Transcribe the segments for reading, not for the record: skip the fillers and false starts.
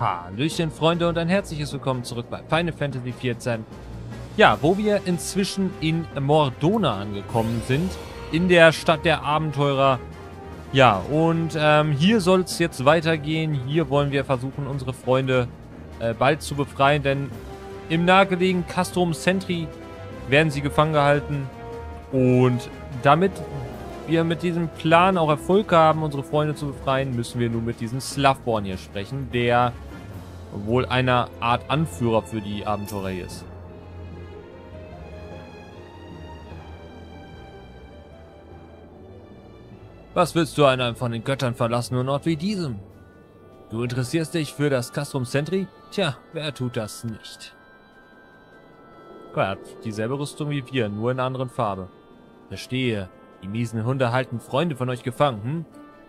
Hallöchen Freunde und ein herzliches Willkommen zurück bei Final Fantasy 14. Ja, wo wir inzwischen in Mor Dhona angekommen sind, in der Stadt der Abenteurer. Ja, und hier soll es jetzt weitergehen. Hier wollen wir versuchen, unsere Freunde bald zu befreien, denn im nahegelegenen Castrum Centri werden sie gefangen gehalten. Und damit wir mit diesem Plan auch Erfolg haben, unsere Freunde zu befreien, müssen wir nun mit diesem Slavborn hier sprechen, der wohl eine Art Anführer für die Abenteurer hier ist. Was willst du einem von den Göttern verlassenen Ort wie diesem? Du interessierst dich für das Castrum Centri? Tja, wer tut das nicht? Er hat dieselbe Rüstung wie wir, nur in einer anderen Farbe. Verstehe. Die miesen Hunde halten Freunde von euch gefangen, hm?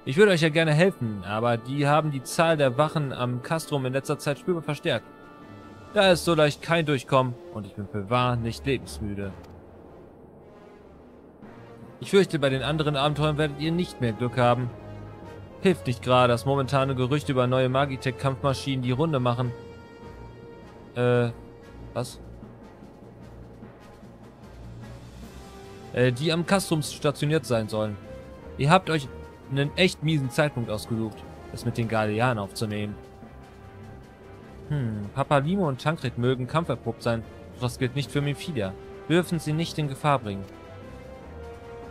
Ich würde euch ja gerne helfen, aber die haben die Zahl der Wachen am Castrum in letzter Zeit spürbar verstärkt. Da ist so leicht kein Durchkommen und ich bin für wahr nicht lebensmüde. Ich fürchte, bei den anderen Abenteuern werdet ihr nicht mehr Glück haben. Hilft nicht gerade, dass momentane Gerüchte über neue Magitech-Kampfmaschinen die Runde machen. Was? Die am Castrum stationiert sein sollen. Ihr habt euch einen echt miesen Zeitpunkt ausgesucht, das mit den Garleanen aufzunehmen. Papalymo und Thancred mögen kampferprobt sein, doch das gilt nicht für Minfilia. Wir dürfen sie nicht in Gefahr bringen.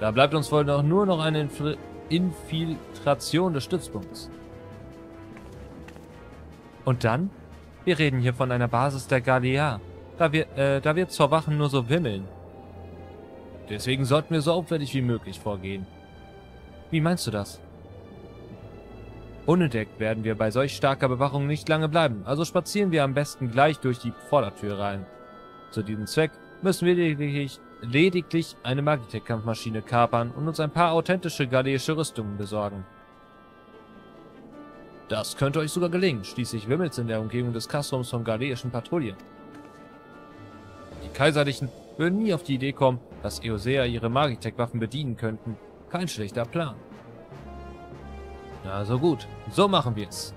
Da bleibt uns wohl noch nur noch eine Infiltration des Stützpunkts. Und dann? Wir reden hier von einer Basis der Garlea, da wir zur Wachen nur so wimmeln. Deswegen sollten wir so aufwendig wie möglich vorgehen. Wie meinst du das? Unentdeckt werden wir bei solch starker Bewachung nicht lange bleiben, also spazieren wir am besten gleich durch die Vordertür rein. Zu diesem Zweck müssen wir lediglich eine Magitech-Kampfmaschine kapern und uns ein paar authentische galeische Rüstungen besorgen. Das könnte euch sogar gelingen, schließlich wimmelt's in der Umgebung des Castrums von galeischen Patrouillen. Die Kaiserlichen würden nie auf die Idee kommen, dass Eorzea ihre Magitech-Waffen bedienen könnten. Kein schlechter Plan. Na so gut, so machen wir es.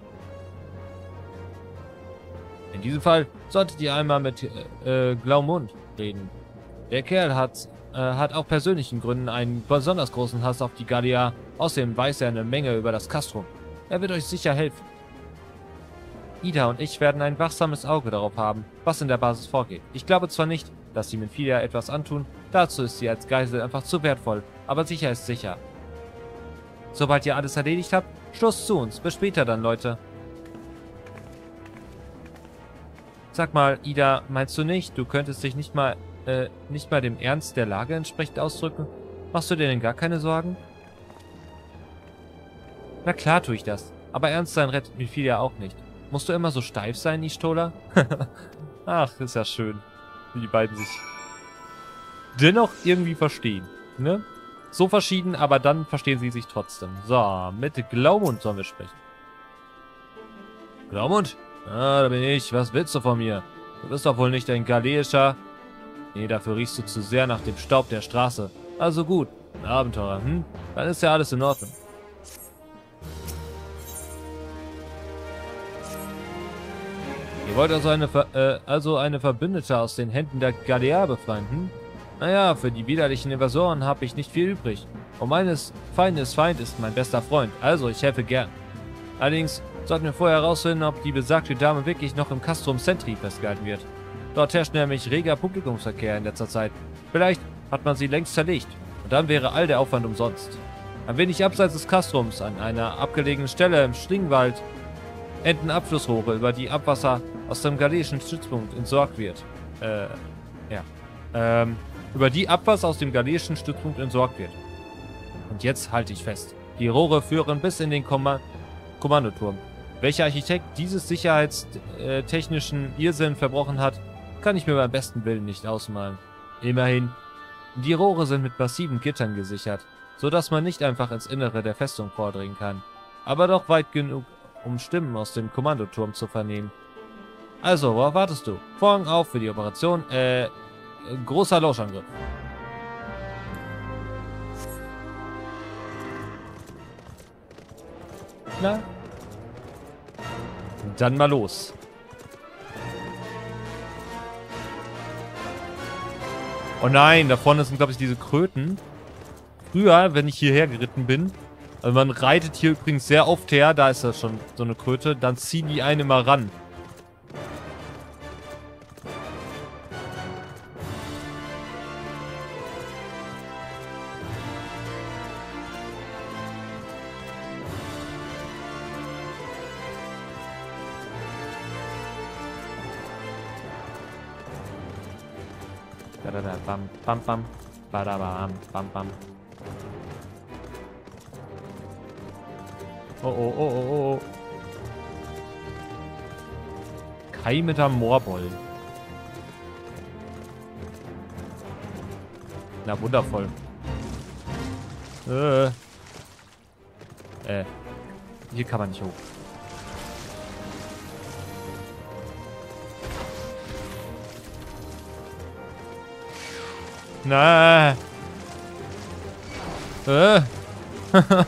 In diesem Fall solltet ihr einmal mit Glaumund reden. Der Kerl hat auch persönlichen Gründen einen besonders großen Hass auf die Garlea. Außerdem weiß er eine Menge über das Castrum. Er wird euch sicher helfen. Ida und ich werden ein wachsames Auge darauf haben, was in der Basis vorgeht. Ich glaube zwar nicht, dass sie Minfilia etwas antun, dazu ist sie als Geisel einfach zu wertvoll, aber sicher ist sicher. Sobald ihr alles erledigt habt, stoßt zu uns. Bis später dann, Leute. Sag mal, Ida, meinst du nicht, du könntest dich nicht mal dem Ernst der Lage entsprechend ausdrücken? Machst du dir denn gar keine Sorgen? Na klar tue ich das, aber ernst sein rettet Minfilia auch nicht. Musst du immer so steif sein, Y'shtola? Ach, ist ja schön, wie die beiden sich dennoch irgendwie verstehen, ne? So verschieden, aber dann verstehen sie sich trotzdem. So, mit Glaumund sollen wir sprechen. Glaumund? Ah, da bin ich. Was willst du von mir? Du bist doch wohl nicht ein galeischer... Nee, dafür riechst du zu sehr nach dem Staub der Straße. Also gut, ein Abenteurer, hm? Dann ist ja alles in Ordnung. Ihr wollt also eine Verbündete aus den Händen der Garlea befreien, hm? Naja, für die widerlichen Invasoren habe ich nicht viel übrig. Und meines Feindes Feind ist mein bester Freund, also ich helfe gern. Allerdings sollten wir vorher herausfinden, ob die besagte Dame wirklich noch im Castrum Centri festgehalten wird. Dort herrscht nämlich reger Publikumsverkehr in letzter Zeit. Vielleicht hat man sie längst zerlegt und dann wäre all der Aufwand umsonst. Ein wenig abseits des Castrums, an einer abgelegenen Stelle im Stringwald, enden Abflussrohre, über die Abwasser aus dem galeischen Stützpunkt entsorgt wird. Über die Abwasser aus dem galeischen Stützpunkt entsorgt wird. Und jetzt halte ich fest. Die Rohre führen bis in den Kommandoturm. Welcher Architekt dieses sicherheitstechnischen Irrsinn verbrochen hat, kann ich mir beim besten Willen nicht ausmalen. Immerhin, die Rohre sind mit massiven Gittern gesichert, sodass man nicht einfach ins Innere der Festung vordringen kann. Aber doch weit genug, um Stimmen aus dem Kommandoturm zu vernehmen. Also, worauf wartest du? Vorhang auf für die Operation, großer Lauschangriff. Na? Dann mal los. Oh nein, da vorne sind, glaube ich, diese Kröten. Früher, wenn ich hierher geritten bin, also man reitet hier übrigens sehr oft her, da ist ja schon so eine Kröte, dann ziehen die einen immer ran. Bam, bam, badabam, bam, bam. Oh, oh, oh, oh, oh. Keimeter Moorboll. Na, wundervoll. Hier kann man nicht hoch. Na.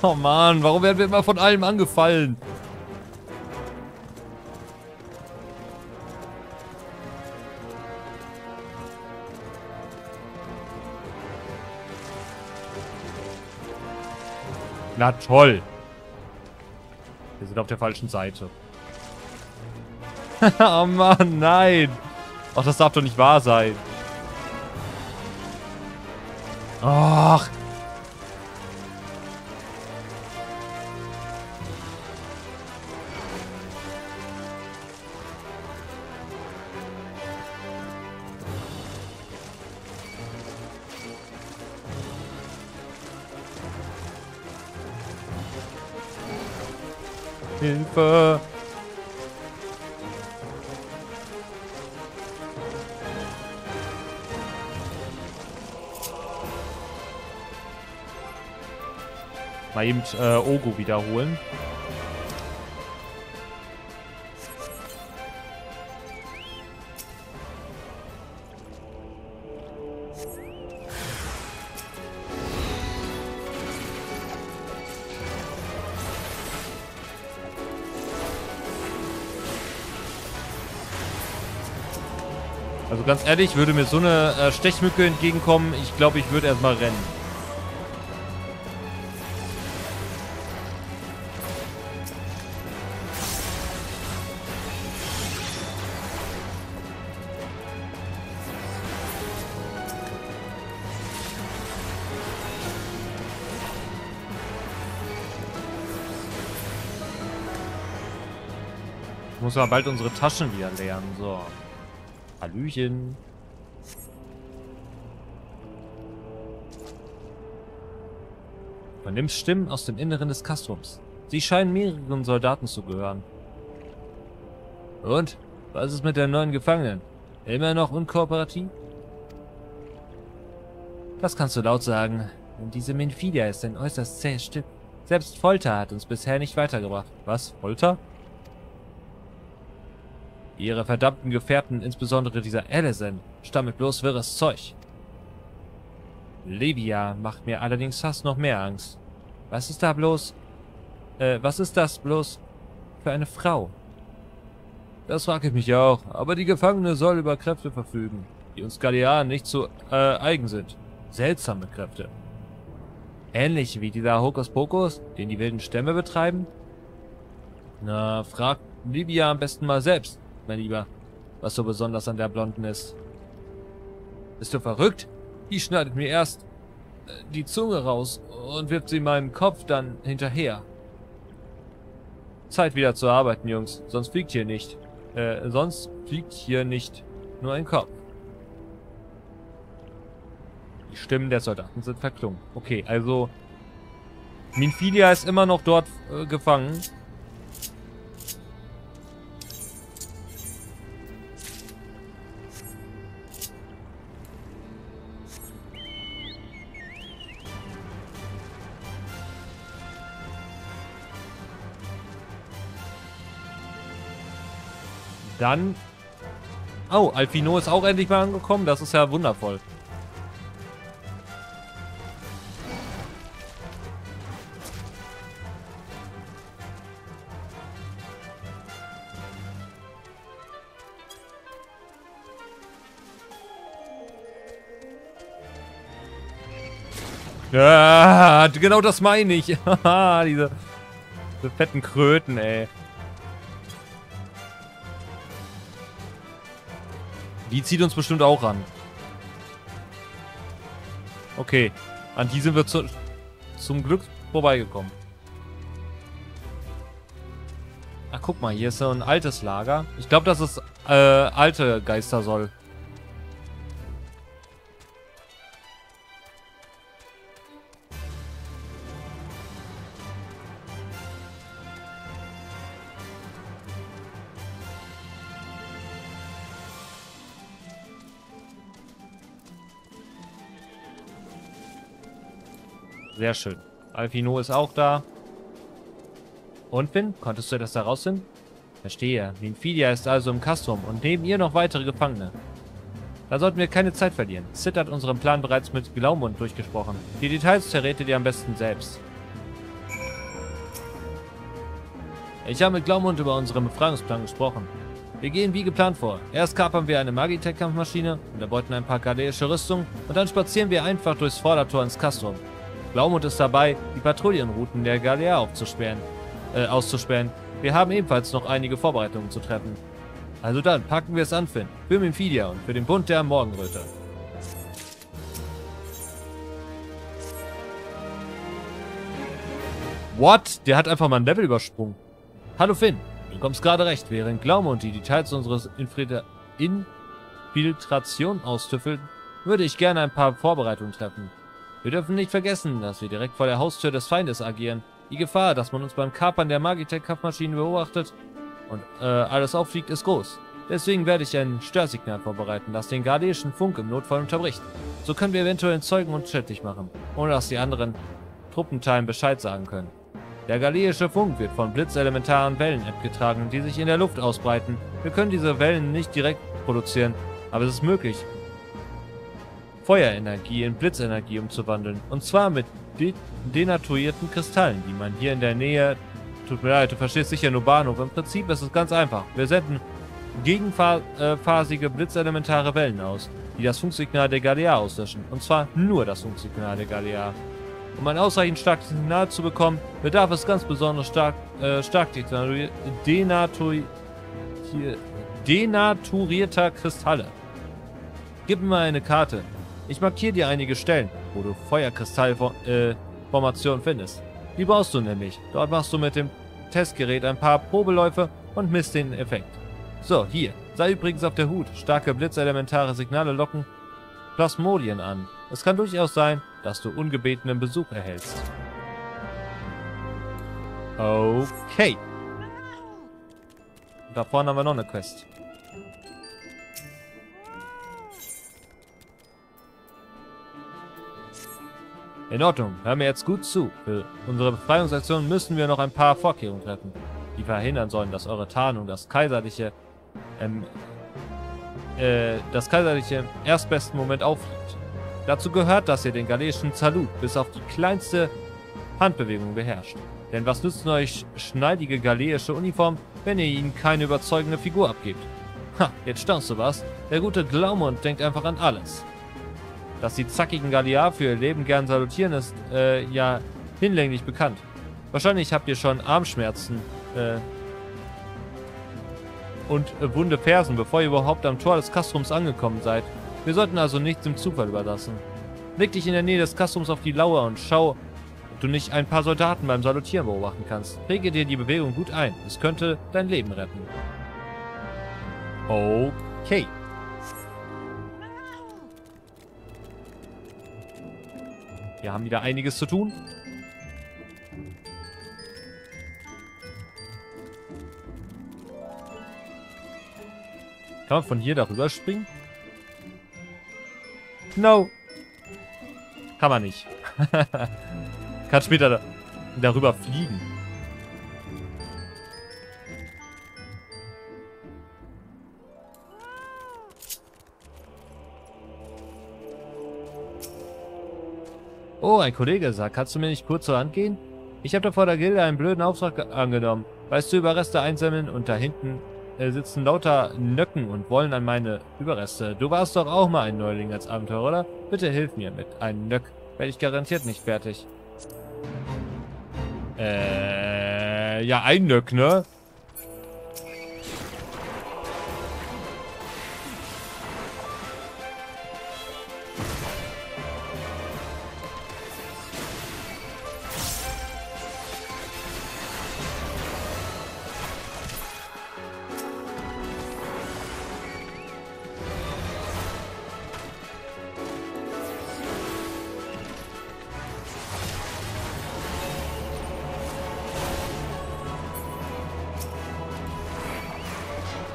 Oh Mann, warum werden wir immer von allem angefallen? Na toll. Wir sind auf der falschen Seite. Oh Mann, nein. Ach, das darf doch nicht wahr sein. Ach. Hilfe. Mal eben Ogo wiederholen. Also ganz ehrlich, würde mir so eine Stechmücke entgegenkommen, ich glaube, ich würde erstmal rennen. Muss ja bald unsere Taschen wieder leeren. So. Hallöchen. Man nimmt Stimmen aus dem Inneren des Castrums. Sie scheinen mehreren Soldaten zu gehören. Und? Was ist mit der neuen Gefangenen? Immer noch unkooperativ? Das kannst du laut sagen. Denn diese Minfilia ist ein äußerst zähes Stück. Selbst Folter hat uns bisher nicht weitergebracht. Was? Folter? Ihre verdammten Gefährten, insbesondere dieser Allison, stammt bloß wirres Zeug. Livia macht mir allerdings fast noch mehr Angst. Was ist da bloß? Was ist das bloß für eine Frau? Das frage ich mich auch, aber die Gefangene soll über Kräfte verfügen, die uns Garlea nicht zu eigen sind. Seltsame Kräfte. Ähnlich wie dieser Hokuspokus, den die wilden Stämme betreiben? Na, frag Livia am besten mal selbst. Mein Lieber, was so besonders an der Blonden ist. Bist du verrückt? Die schneidet mir erst die Zunge raus und wirft sie meinen Kopf dann hinterher. Zeit wieder zu arbeiten, Jungs. Sonst fliegt hier nicht. Nur ein Kopf. Die Stimmen der Soldaten sind verklungen. Okay, also Minfilia ist immer noch dort gefangen. Dann... Oh, Alfino ist auch endlich mal angekommen. Das ist ja wundervoll. Ja, genau das meine ich. Haha, diese fetten Kröten, ey. Die zieht uns bestimmt auch an. Okay. An die sind wir zum Glück vorbeigekommen. Ach, guck mal, hier ist so ein altes Lager. Ich glaube, das ist alte Geistersoll. Sehr schön. Alfino ist auch da. Und Finn, konntest du das da rausfinden? Verstehe. Minfilia ist also im Castrum und neben ihr noch weitere Gefangene. Da sollten wir keine Zeit verlieren. Sid hat unseren Plan bereits mit Glaumund durchgesprochen. Die Details verrätet ihr am besten selbst. Ich habe mit Glaumund über unseren Befreiungsplan gesprochen. Wir gehen wie geplant vor. Erst kapern wir eine Magitech-Kampfmaschine und erbeuten ein paar galeische Rüstungen und dann spazieren wir einfach durchs Vordertor ins Castrum. Glaumund ist dabei, die Patrouillenrouten der Garlea auszusperren. Wir haben ebenfalls noch einige Vorbereitungen zu treffen. Also dann, packen wir es an, Finn. Für Minfilia und für den Bund der Morgenröte. What? Der hat einfach mal ein Level übersprungen. Hallo Finn, du kommst gerade recht. Während Glaumund die Details unseres Infiltration austüffeln, würde ich gerne ein paar Vorbereitungen treffen. Wir dürfen nicht vergessen, dass wir direkt vor der Haustür des Feindes agieren. Die Gefahr, dass man uns beim Kapern der Magitech-Kampfmaschinen beobachtet und alles auffliegt, ist groß. Deswegen werde ich ein Störsignal vorbereiten, das den galeischen Funk im Notfall unterbricht. So können wir eventuell Zeugen unschädlich machen, ohne dass die anderen Truppenteilen Bescheid sagen können. Der galeische Funk wird von blitzelementaren Wellen abgetragen, die sich in der Luft ausbreiten. Wir können diese Wellen nicht direkt produzieren, aber es ist möglich, Feuerenergie in Blitzenergie umzuwandeln. Und zwar mit denaturierten Kristallen, die man hier in der Nähe... Tut mir leid, du verstehst sicher nur Bahnhof. Im Prinzip ist es ganz einfach. Wir senden gegenphasige blitzelementare Wellen aus, die das Funksignal der Garlea auslöschen. Und zwar nur das Funksignal der Garlea. Um ein ausreichend starkes Signal zu bekommen, bedarf es ganz besonders stark denaturierter Kristalle. Gib mir mal eine Karte. Ich markiere dir einige Stellen, wo du Feuerkristallformationen findest. Die brauchst du nämlich. Dort machst du mit dem Testgerät ein paar Probeläufe und misst den Effekt. So, hier. Sei übrigens auf der Hut. Starke blitzelementare Signale locken Plasmodien an. Es kann durchaus sein, dass du ungebetenen Besuch erhältst. Okay. Da vorne haben wir noch eine Quest. In Ordnung, hör mir jetzt gut zu. Für unsere Befreiungsaktion müssen wir noch ein paar Vorkehrungen treffen, die verhindern sollen, dass eure Tarnung das Kaiserliche im erstbesten Moment auffliegt. Dazu gehört, dass ihr den galeischen Salut bis auf die kleinste Handbewegung beherrscht. Denn was nützen euch schneidige galeische Uniformen, wenn ihr ihnen keine überzeugende Figur abgebt? Ha, jetzt staunst du was? Der gute Glaumund denkt einfach an alles. Dass die zackigen Galea für ihr Leben gern salutieren, ist ja hinlänglich bekannt. Wahrscheinlich habt ihr schon Armschmerzen und wunde Fersen, bevor ihr überhaupt am Tor des Castrums angekommen seid. Wir sollten also nichts dem Zufall überlassen. Leg dich in der Nähe des Castrums auf die Lauer und schau, ob du nicht ein paar Soldaten beim Salutieren beobachten kannst. Präge dir die Bewegung gut ein. Es könnte dein Leben retten. Okay. Wir haben wieder einiges zu tun. Kann man von hier darüber springen? No. Kann man nicht. Kann später darüber fliegen. Oh, ein Kollege sagt, kannst du mir nicht kurz zur Hand gehen? Ich habe da vor der Gilde einen blöden Auftrag angenommen. Weißt du, Überreste einsammeln und da hinten sitzen lauter Nöcken und wollen an meine Überreste. Du warst doch auch mal ein Neuling als Abenteurer, oder? Bitte hilf mir mit einem Nöck. Werde ich garantiert nicht fertig. Ja, ein Nöck, ne?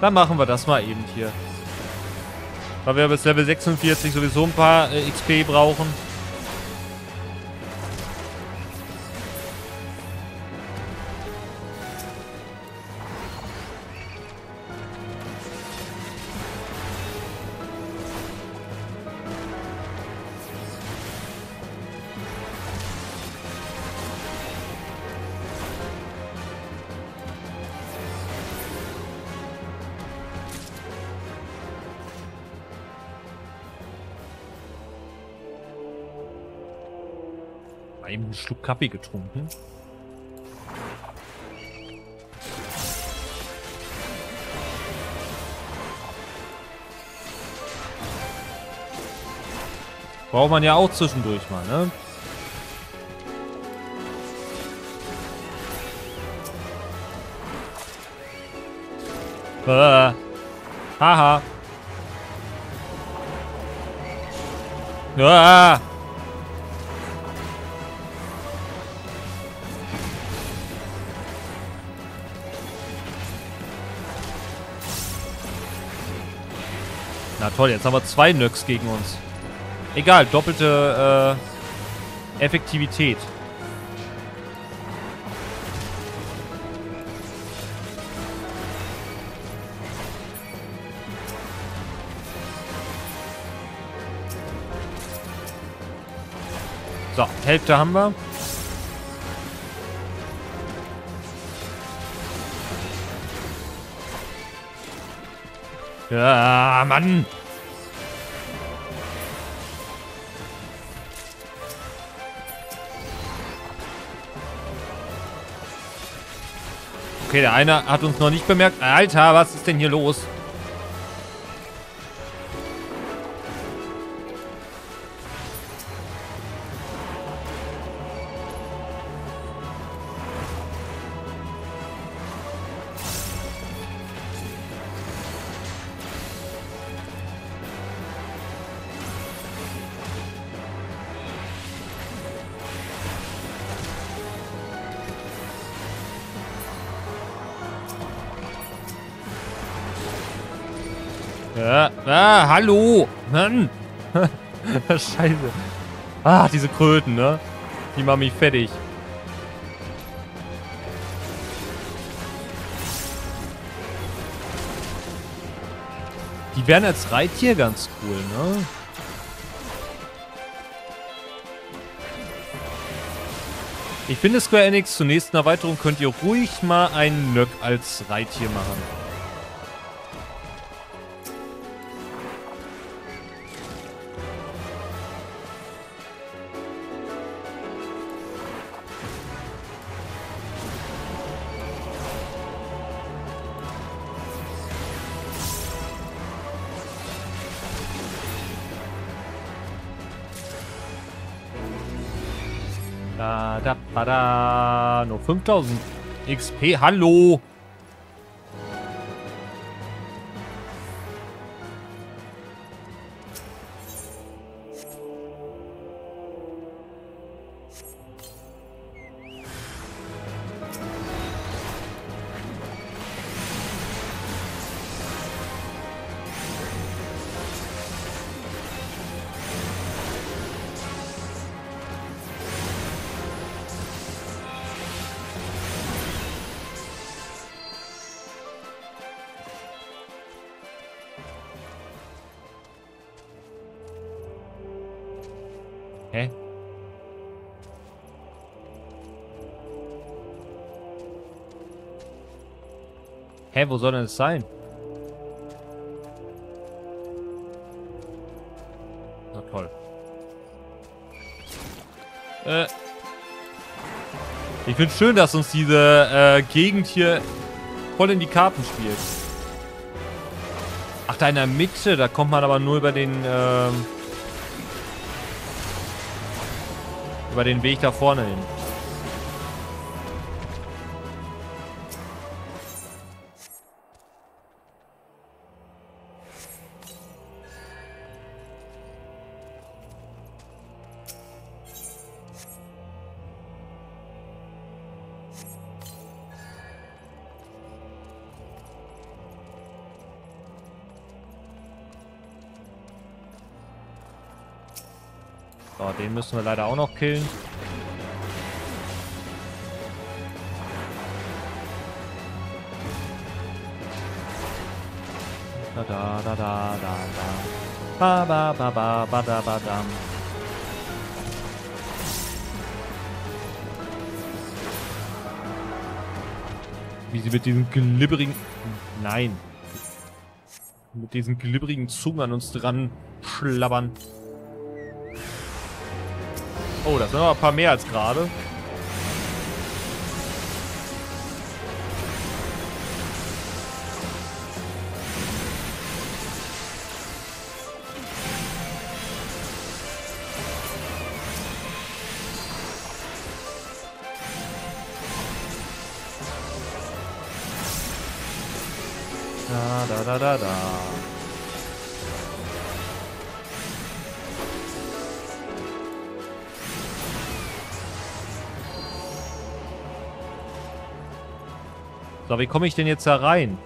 Dann machen wir das mal eben hier. Weil wir bis Level 46 sowieso ein paar XP brauchen. Eben einen Schluck Kaffee getrunken. Braucht man ja auch zwischendurch mal, ne? Haha. Na toll, jetzt haben wir zwei Nöcks gegen uns. Egal, doppelte Effektivität. So, Hälfte haben wir. Ja, Mann! Okay, der eine hat uns noch nicht bemerkt. Alter, was ist denn hier los? Hallo! Mann! Scheiße. Ah, diese Kröten, ne? Die machen mich fertig. Die wären als Reittier ganz cool, ne? Ich finde Square Enix, zur nächsten Erweiterung könnt ihr ruhig mal einen Nöck als Reittier machen. Tada! Nur 5000 XP. Hallo! Hä? Hä, wo soll denn das sein? Na toll. Ich finde es schön, dass uns diese Gegend hier voll in die Karten spielt. Ach, da in der Mitte, da kommt man aber nur über den Weg da vorne hin. So, den müssen wir leider auch noch killen. Da da da da da da. Ba ba ba ba ba da ba dam. Wie sie mit diesem glibberigen... Nein. Mit diesen glibberigen Zungen an uns dran schlabbern. Oh, das sind noch ein paar mehr als gerade. Da, da, da, da, da. So, wie komme ich denn jetzt da rein?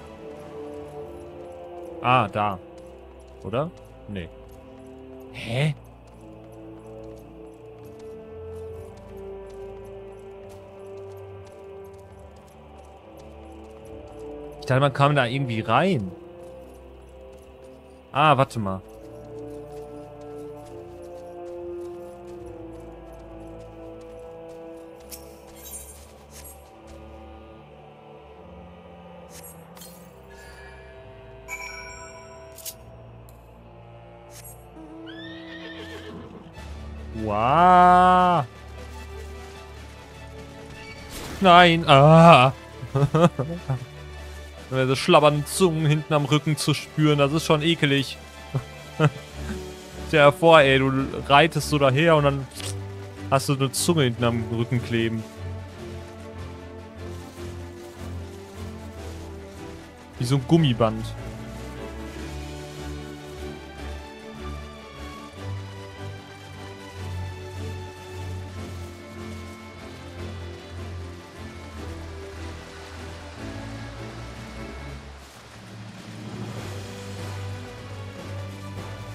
Ah, da. Oder? Nee. Hä? Ich dachte, man kam da irgendwie rein. Ah, warte mal. Wow. Nein. Ah. Diese schlabbernden Zungen hinten am Rücken zu spüren, das ist schon ekelig. Stell dir vor, ey, du reitest so daher und dann hast du eine Zunge hinten am Rücken kleben. Wie so ein Gummiband.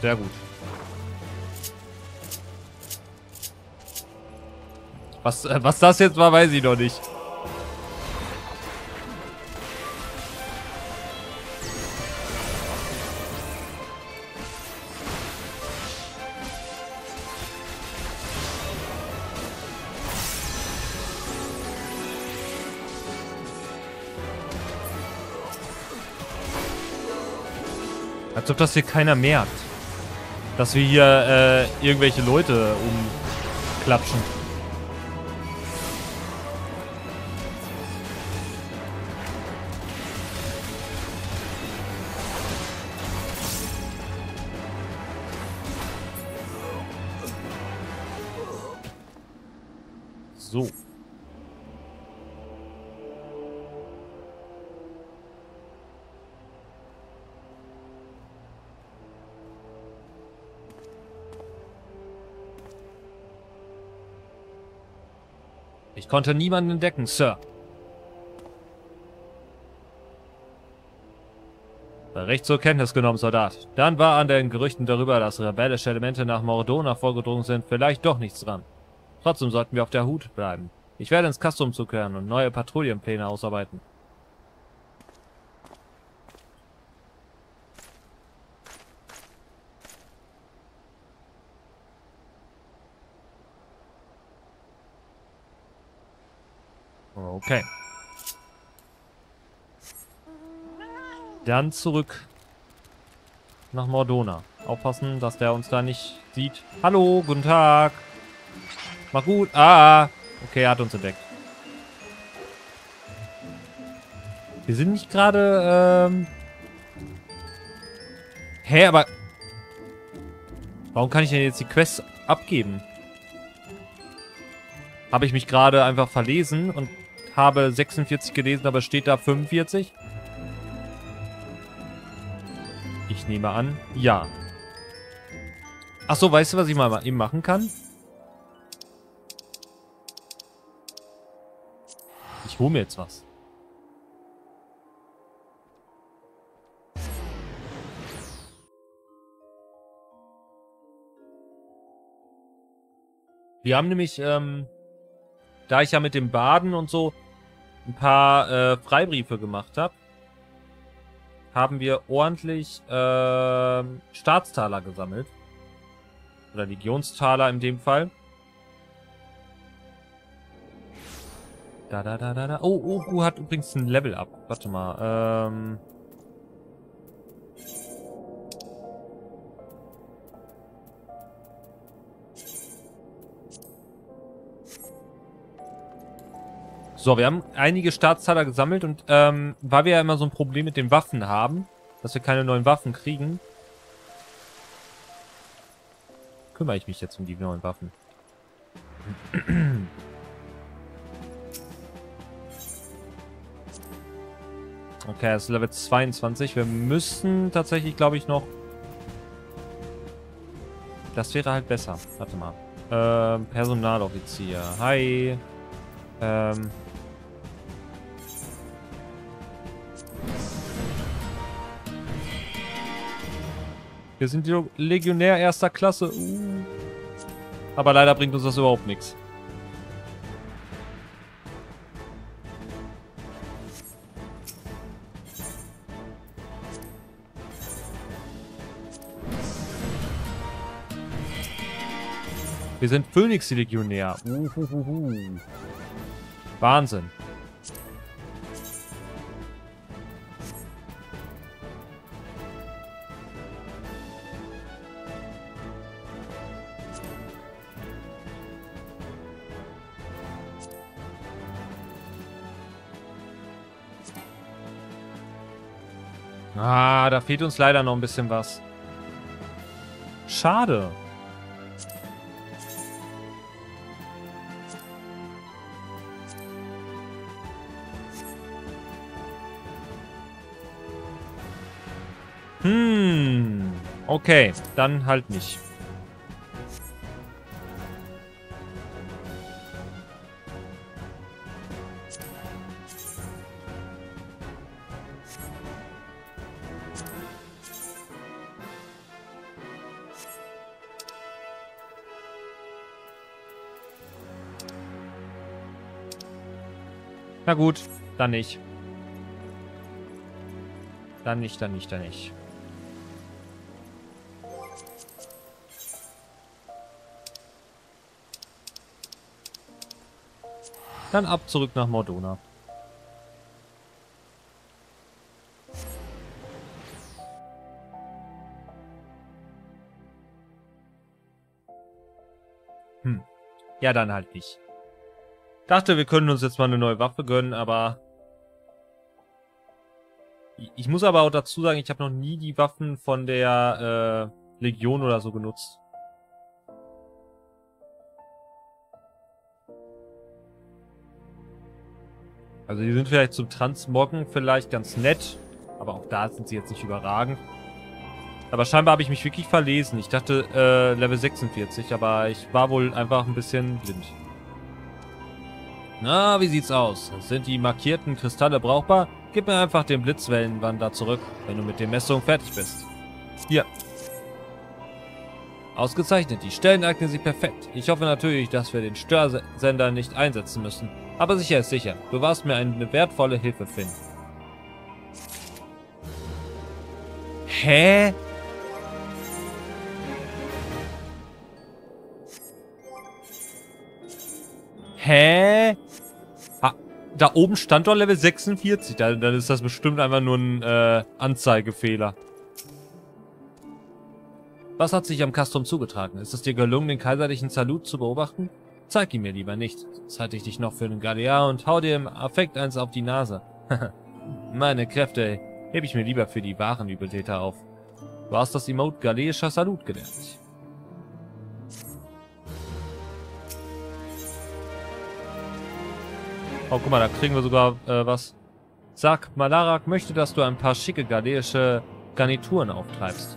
Sehr gut. Was das jetzt war, weiß ich noch nicht. Als ob das hier keiner merkt. Dass wir hier irgendwelche Leute umklatschen. So. Ich konnte niemanden entdecken, Sir. Bericht zur Kenntnis genommen, Soldat. Dann war an den Gerüchten darüber, dass rebellische Elemente nach Mor Dhona vorgedrungen sind, vielleicht doch nichts dran. Trotzdem sollten wir auf der Hut bleiben. Ich werde ins Castrum zurückkehren und neue Patrouillenpläne ausarbeiten. Okay. Dann zurück nach Mor Dhona. Aufpassen, dass der uns da nicht sieht. Hallo, guten Tag. Mach gut. Ah. Okay, er hat uns entdeckt. Wir sind nicht gerade, Hä, aber... Warum kann ich denn jetzt die Quest abgeben? Habe ich mich gerade einfach verlesen und habe 46 gelesen, aber steht da 45? Ich nehme an, ja. Achso, weißt du, was ich mal eben machen kann? Ich hole mir jetzt was. Wir haben nämlich, da ich ja mit dem Baden und so ein paar Freibriefe gemacht habe, haben wir ordentlich Staatstaler gesammelt. Oder Legionstaler in dem Fall. Da. Oh, Ogu hat übrigens ein Level up. Warte mal. So, wir haben einige Staatstaler gesammelt und weil wir ja immer so ein Problem mit den Waffen haben, dass wir keine neuen Waffen kriegen, kümmere ich mich jetzt um die neuen Waffen. Okay, das ist Level 22. Wir müssen tatsächlich, glaube ich, noch... Das wäre halt besser. Warte mal. Personaloffizier. Hi. Wir sind Legionär erster Klasse. Aber leider bringt uns das überhaupt nichts. Wir sind Phönix-Legionär. Wahnsinn. Ah, da fehlt uns leider noch ein bisschen was. Schade. Okay, dann halt nicht. Na gut, dann nicht. Dann nicht. Dann ab zurück nach Mor Dhona. Ja, dann halt nicht. Dachte, wir können uns jetzt mal eine neue Waffe gönnen, aber... Ich muss aber auch dazu sagen, ich habe noch nie die Waffen von der Legion oder so genutzt. Also die sind vielleicht zum Transmoggen vielleicht ganz nett, aber auch da sind sie jetzt nicht überragend. Aber scheinbar habe ich mich wirklich verlesen. Ich dachte Level 46, aber ich war wohl einfach ein bisschen blind. Na, wie sieht's aus? Sind die markierten Kristalle brauchbar? Gib mir einfach den Blitzwellenwander zurück, wenn du mit den Messungen fertig bist. Hier. Ausgezeichnet, die Stellen eignen sich perfekt. Ich hoffe natürlich, dass wir den Störsender nicht einsetzen müssen. Aber sicher ist sicher. Du warst mir eine wertvolle Hilfe, Finn. Hä? Hä? Ah, da oben stand doch Level 46. Dann ist das bestimmt einfach nur ein Anzeigefehler. Was hat sich am Castrum zugetragen? Ist es dir gelungen, den kaiserlichen Salut zu beobachten? Zeig ihn mir lieber nicht, sonst halte ich dich noch für einen Garlea und hau dir im Affekt eins auf die Nase. Meine Kräfte, ey. Heb ich mir lieber für die wahren Übeltäter auf. Du hast das Emote galeischer Salut gelernt. Oh, guck mal, da kriegen wir sogar was. Sag, Malarak möchte, dass du ein paar schicke galeische Garnituren auftreibst.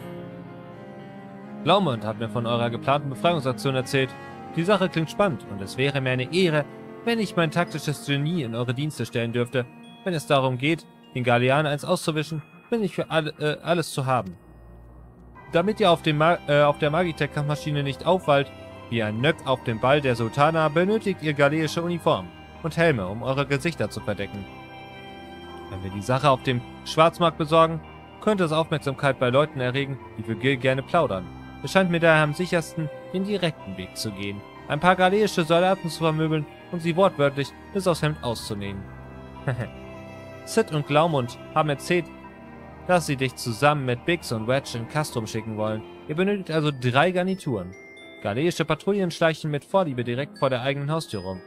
Glaumund hat mir von eurer geplanten Befreiungsaktion erzählt. Die Sache klingt spannend und es wäre mir eine Ehre, wenn ich mein taktisches Genie in eure Dienste stellen dürfte. Wenn es darum geht, den Garleanern eins auszuwischen, bin ich für alles zu haben. Damit ihr auf, der Magitech-Kampfmaschine nicht auffallt, wie ein Nöck auf dem Ball der Sultana, benötigt ihr galeische Uniformen und Helme, um eure Gesichter zu verdecken. Wenn wir die Sache auf dem Schwarzmarkt besorgen, könnte es Aufmerksamkeit bei Leuten erregen, die für Gil gerne plaudern. Es scheint mir daher am sichersten, den direkten Weg zu gehen, ein paar galeische Soldaten zu vermöbeln und sie wortwörtlich bis aufs Hemd auszunehmen. Sid und Glaumund haben erzählt, dass sie dich zusammen mit Biggs und Wedge in Castrum schicken wollen. Ihr benötigt also 3 Garnituren. Galeische Patrouillen schleichen mit Vorliebe direkt vor der eigenen Haustür rum.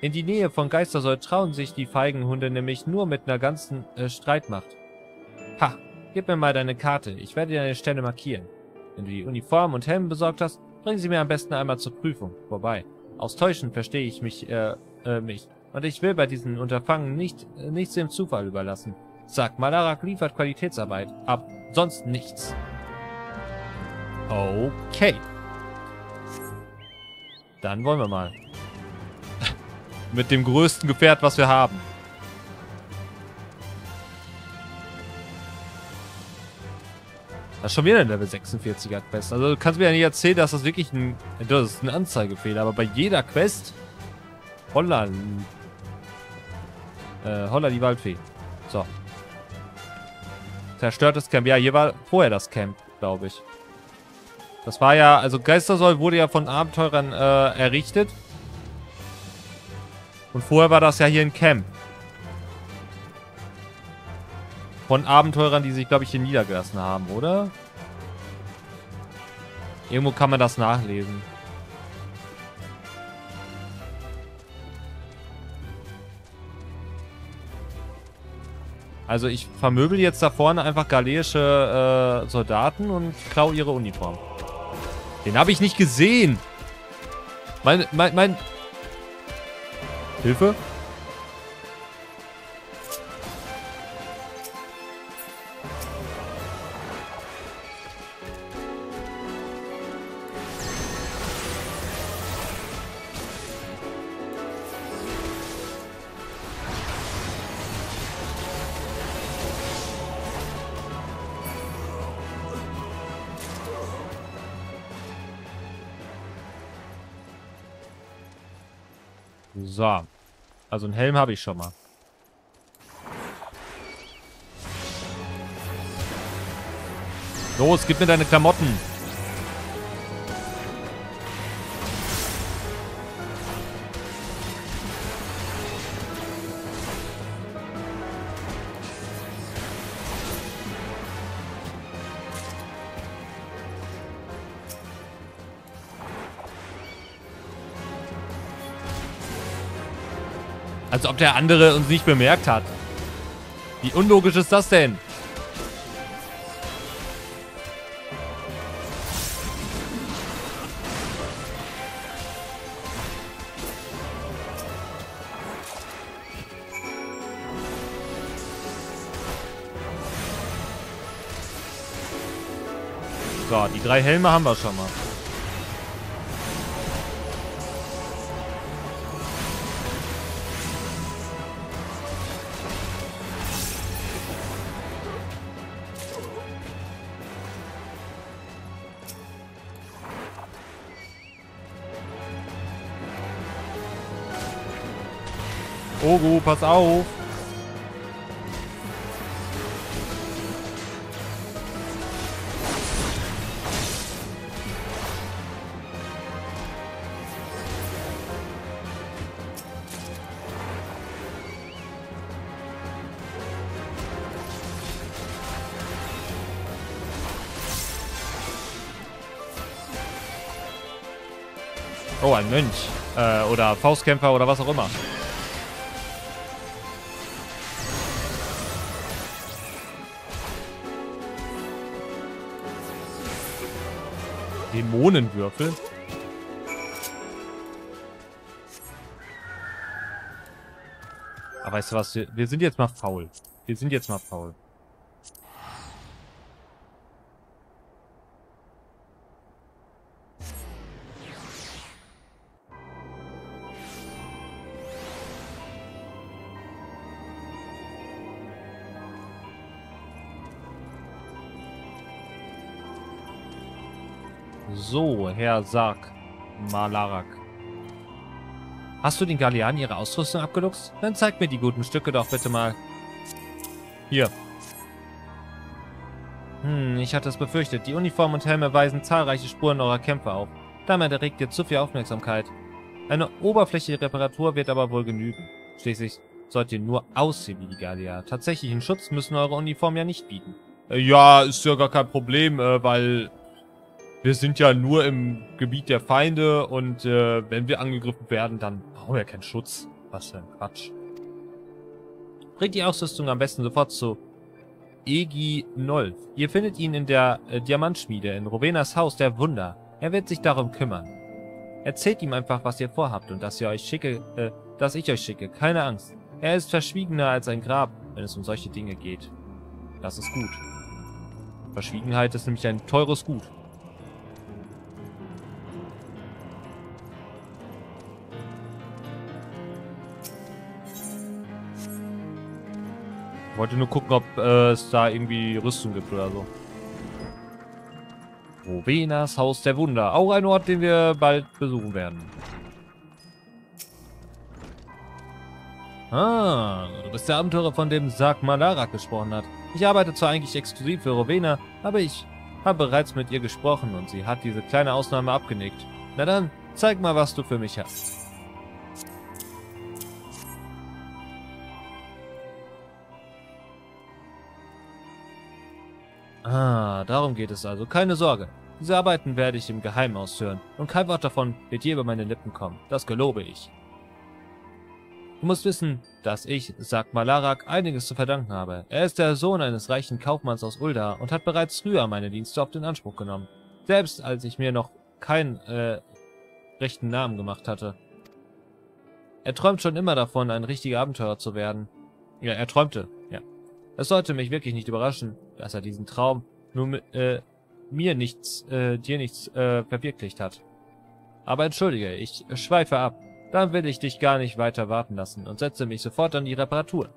In die Nähe von Geistersoll trauen sich die Feigenhunde nämlich nur mit einer ganzen Streitmacht. Ha, gib mir mal deine Karte, ich werde dir deine Stelle markieren. Wenn du die Uniform und Helme besorgt hast, bring sie mir am besten einmal zur Prüfung vorbei. Aus Täuschen verstehe ich mich nicht. Und ich will bei diesen Unterfangen nichts dem Zufall überlassen. Sag, Malarak liefert Qualitätsarbeit ab, sonst nichts. Okay. Dann wollen wir mal. Mit dem größten Gefährt, was wir haben. Das ist schon wieder ein Level 46er Quest. Also du kannst mir ja nicht erzählen, dass das wirklich ein... Das ist ein Anzeigefehler, aber bei jeder Quest... Holla... Holla die Waldfee. So. Zerstörtes Camp. Ja, hier war vorher das Camp, glaube ich. Das war ja... Also Geistersoll wurde ja von Abenteurern errichtet. Und vorher war das ja hier ein Camp. Von Abenteurern, die sich, glaube ich, hier niedergelassen haben, oder? Irgendwo kann man das nachlesen. Also ich vermöbel jetzt da vorne einfach galeische Soldaten und klaue ihre Uniform. Den habe ich nicht gesehen! Hilfe? So. Also einen Helm habe ich schon mal. Los, gib mir deine Klamotten. Als ob der andere uns nicht bemerkt hat. Wie unlogisch ist das denn? So, die 3 Helme haben wir schon mal. Ogu, pass auf! Oh, ein Mönch! Oder Faustkämpfer oder was auch immer. Dämonenwürfel. Aber weißt du was, wir sind jetzt mal faul. So, Herr Sarg, Malarak. Hast du den Galeanen ihre Ausrüstung abgeluchst? Dann zeig mir die guten Stücke doch bitte mal. Hier. Ich hatte es befürchtet. Die Uniformen und Helme weisen zahlreiche Spuren eurer Kämpfe auf. Damit erregt ihr zu viel Aufmerksamkeit. Eine oberflächliche Reparatur wird aber wohl genügen. Schließlich sollt ihr nur aussehen wie die Galea. Tatsächlichen Schutz müssen eure Uniformen ja nicht bieten. Ja, ist ja gar kein Problem, weil... wir sind ja nur im Gebiet der Feinde und wenn wir angegriffen werden, dann brauchen wir keinen Schutz. Was für ein Quatsch. Bringt die Ausrüstung am besten sofort zu Eginolf. Ihr findet ihn in der Diamantschmiede in Rowenas Haus der Wunder. Er wird sich darum kümmern. Erzählt ihm einfach, was ihr vorhabt und dass ihr euch schicke, dass ich euch schicke. Keine Angst. Er ist verschwiegener als ein Grab, wenn es um solche Dinge geht. Das ist gut. Verschwiegenheit ist nämlich ein teures Gut. Ich wollte nur gucken, ob es da irgendwie Rüstung gibt oder so. Rowenas Haus der Wunder. Auch ein Ort, den wir bald besuchen werden. Ah, du bist der Abenteurer, von dem Sarg Malarak gesprochen hat. Ich arbeite zwar eigentlich exklusiv für Rowena, aber ich habe bereits mit ihr gesprochen und sie hat diese kleine Ausnahme abgenickt. Na dann, zeig mal, was du für mich hast. Ah, darum geht es also. Keine Sorge. Diese Arbeiten werde ich im Geheimen ausführen. Und kein Wort davon wird je über meine Lippen kommen. Das gelobe ich. Du musst wissen, dass ich, sagt Malarak, einiges zu verdanken habe. Er ist der Sohn eines reichen Kaufmanns aus Ul'dah und hat bereits früher meine Dienste auf den Anspruch genommen. Selbst als ich mir noch keinen rechten Namen gemacht hatte. Er träumt schon immer davon, ein richtiger Abenteurer zu werden. Ja, er träumte. Ja. Es sollte mich wirklich nicht überraschen, dass er diesen Traum nur mit, dir nichts verwirklicht hat. Aber entschuldige, ich schweife ab. Dann will ich dich gar nicht weiter warten lassen und setze mich sofort an die Reparatur.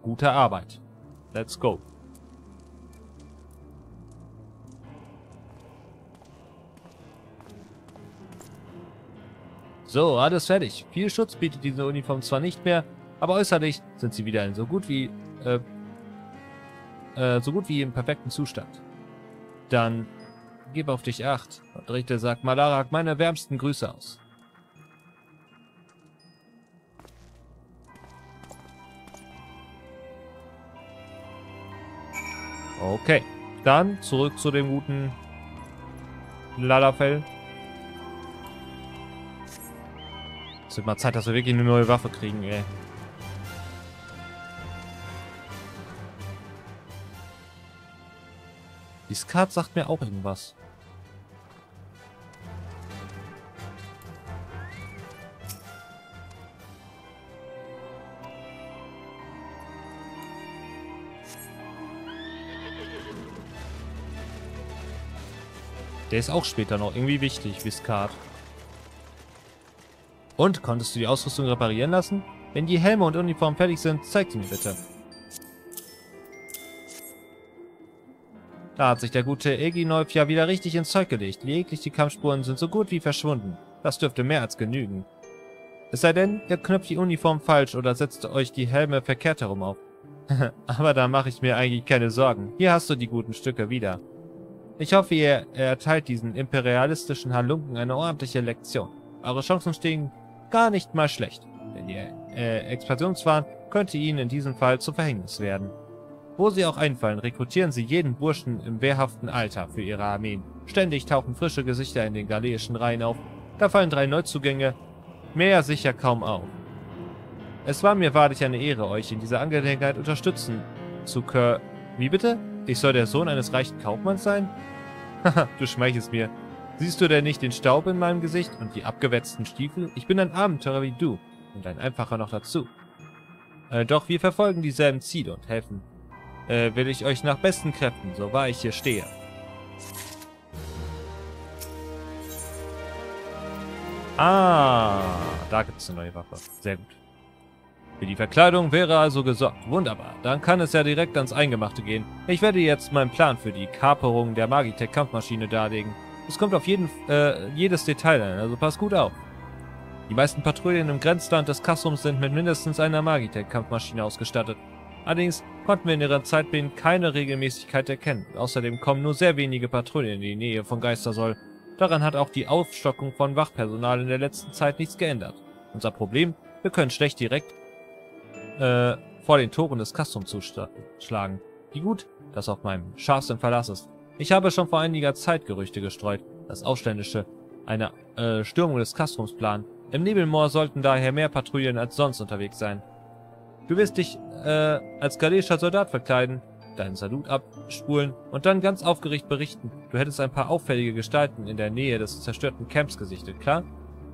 Gute Arbeit. Let's go. So, alles fertig. Viel Schutz bietet diese Uniform zwar nicht mehr, aber äußerlich sind sie wieder in so gut wie im perfekten Zustand. Dann gib auf dich acht und richte Sarg Malarak meine wärmsten Grüße aus. Okay, dann zurück zu dem guten Lalafell. Es wird mal Zeit, dass wir wirklich eine neue Waffe kriegen, ey. Die Viscard sagt mir auch irgendwas. Der ist auch später noch irgendwie wichtig, Viscard. Und, konntest du die Ausrüstung reparieren lassen? Wenn die Helme und Uniformen fertig sind, zeig sie mir bitte. Da hat sich der gute Eginolf ja wieder richtig ins Zeug gelegt. Jegliche Kampfspuren sind so gut wie verschwunden. Das dürfte mehr als genügen. Es sei denn, ihr knöpft die Uniform falsch oder setzt euch die Helme verkehrt herum auf. Aber da mache ich mir eigentlich keine Sorgen. Hier hast du die guten Stücke wieder. Ich hoffe, ihr erteilt diesen imperialistischen Halunken eine ordentliche Lektion. Eure Chancen stehen gar nicht mal schlecht. Denn ihr Expansionswahn könnte ihnen in diesem Fall zu Verhängnis werden. Wo sie auch einfallen, rekrutieren sie jeden Burschen im wehrhaften Alter für ihre Armeen. Ständig tauchen frische Gesichter in den galeischen Reihen auf. Da fallen 3 Neuzugänge, mehr sicher kaum auf. Es war mir wahrlich eine Ehre, euch in dieser Angelegenheit unterstützen zu können. Wie bitte? Ich soll der Sohn eines reichen Kaufmanns sein? Haha, du schmeichelst mir. Siehst du denn nicht den Staub in meinem Gesicht und die abgewetzten Stiefel? Ich bin ein Abenteurer wie du und ein Einfacher noch dazu. Doch wir verfolgen dieselben Ziele und helfen. Will ich euch nach besten Kräften, so wahr ich hier stehe. Ah, da gibt es eine neue Waffe. Sehr gut. Für die Verkleidung wäre also gesorgt. Wunderbar, dann kann es ja direkt ans Eingemachte gehen. Ich werde jetzt meinen Plan für die Kaperung der Magitech-Kampfmaschine darlegen. Es kommt auf jedes Detail an, also passt gut auf. Die meisten Patrouillen im Grenzland des Castrums sind mit mindestens einer Magitech-Kampfmaschine ausgestattet. Allerdings konnten wir in ihrer Zeitbindung keine Regelmäßigkeit erkennen. Außerdem kommen nur sehr wenige Patrouillen in die Nähe von Geistersoll. Daran hat auch die Aufstockung von Wachpersonal in der letzten Zeit nichts geändert. Unser Problem, wir können schlecht direkt vor den Toren des Castrum zuschlagen. Wie gut, dass auf meinem scharfen Verlass ist. Ich habe schon vor einiger Zeit Gerüchte gestreut, dass Aufständische eine Stürmung des Castrums planen. Im Nebelmoor sollten daher mehr Patrouillen als sonst unterwegs sein. Du wirst dich als galeischer Soldat verkleiden, deinen Salut abspulen und dann ganz aufgeregt berichten. Du hättest ein paar auffällige Gestalten in der Nähe des zerstörten Camps gesichtet, klar?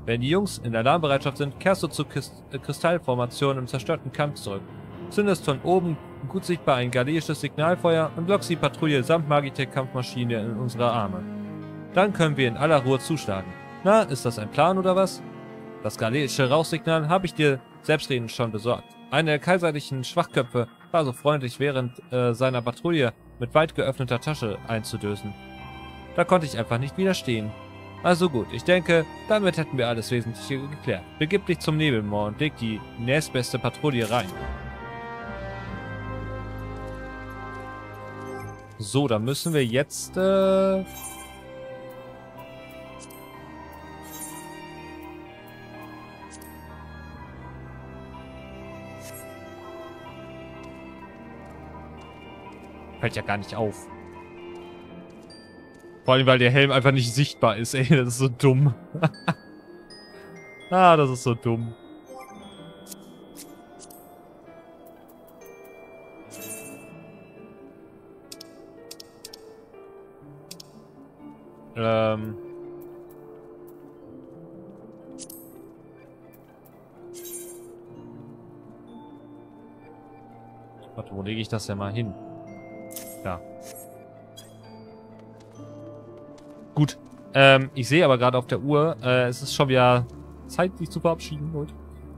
Wenn die Jungs in der Alarmbereitschaft sind, kehrst du zur Kristallformation im zerstörten Kampf zurück. Zündest von oben gut sichtbar ein galeisches Signalfeuer und lockst die Patrouille samt Magitech-Kampfmaschine in unsere Arme. Dann können wir in aller Ruhe zuschlagen. Na, ist das ein Plan oder was? Das galeische Rauchsignal habe ich dir selbstredend schon besorgt. Einer der kaiserlichen Schwachköpfe war so freundlich, während seiner Patrouille mit weit geöffneter Tasche einzudösen. Da konnte ich einfach nicht widerstehen. Also gut, ich denke, damit hätten wir alles Wesentliche geklärt. Begib dich zum Nebelmoor und leg die nächstbeste Patrouille rein. So, da müssen wir jetzt... Fällt ja gar nicht auf. Vor allem, weil der Helm einfach nicht sichtbar ist. Ey, das ist so dumm. Ah, das ist so dumm. Warte, wo lege ich das denn mal hin? Da. Gut, ich sehe aber gerade auf der Uhr, es ist schon wieder Zeit, sich zu verabschieden, Leute.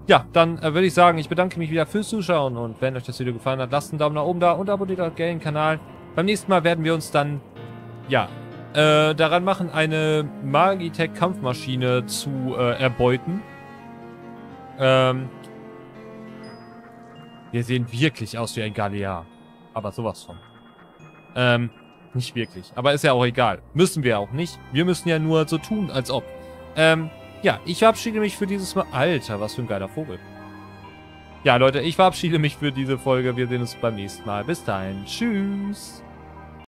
Ja, dann würde ich sagen, ich bedanke mich wieder fürs Zuschauen und wenn euch das Video gefallen hat, lasst einen Daumen nach oben da und abonniert auch gerne den Kanal. Beim nächsten Mal werden wir uns dann, ja, daran machen, eine Magitech-Kampfmaschine zu erbeuten. Wir sehen wirklich aus wie ein Garlea, aber sowas von. Nicht wirklich. Aber ist ja auch egal. Müssen wir auch nicht. Wir müssen ja nur so tun, als ob. Ja, ich verabschiede mich für dieses Mal. Alter, was für ein geiler Vogel. Ja, Leute, ich verabschiede mich für diese Folge. Wir sehen uns beim nächsten Mal. Bis dahin. Tschüss.